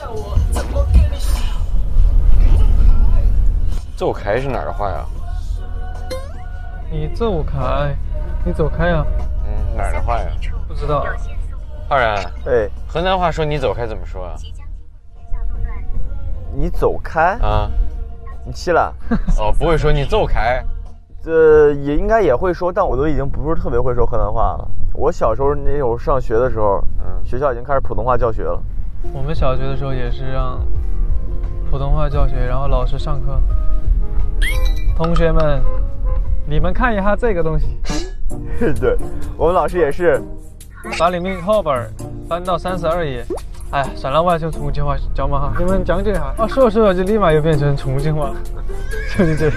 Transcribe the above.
叫我怎么跟你说？走开是哪儿的话呀？你走开，你走开呀！嗯，哪儿的话呀？不知道。浩然，哎，河南话说你走开怎么说啊？你走开啊？你气了？哦，不会说你走开。 也应该也会说，但我都已经不是特别会说河南话了。我小时候那会儿上学的时候，学校已经开始普通话教学了。我们小学的时候也是让普通话教学，然后老师上课，同学们，你们看一下这个东西。对，我们老师也是，把里面课本翻到32页。哎，陕南话就重庆话，讲嘛哈，你们讲解一下。啊，说着说着就立马又变成重庆话，就是这样。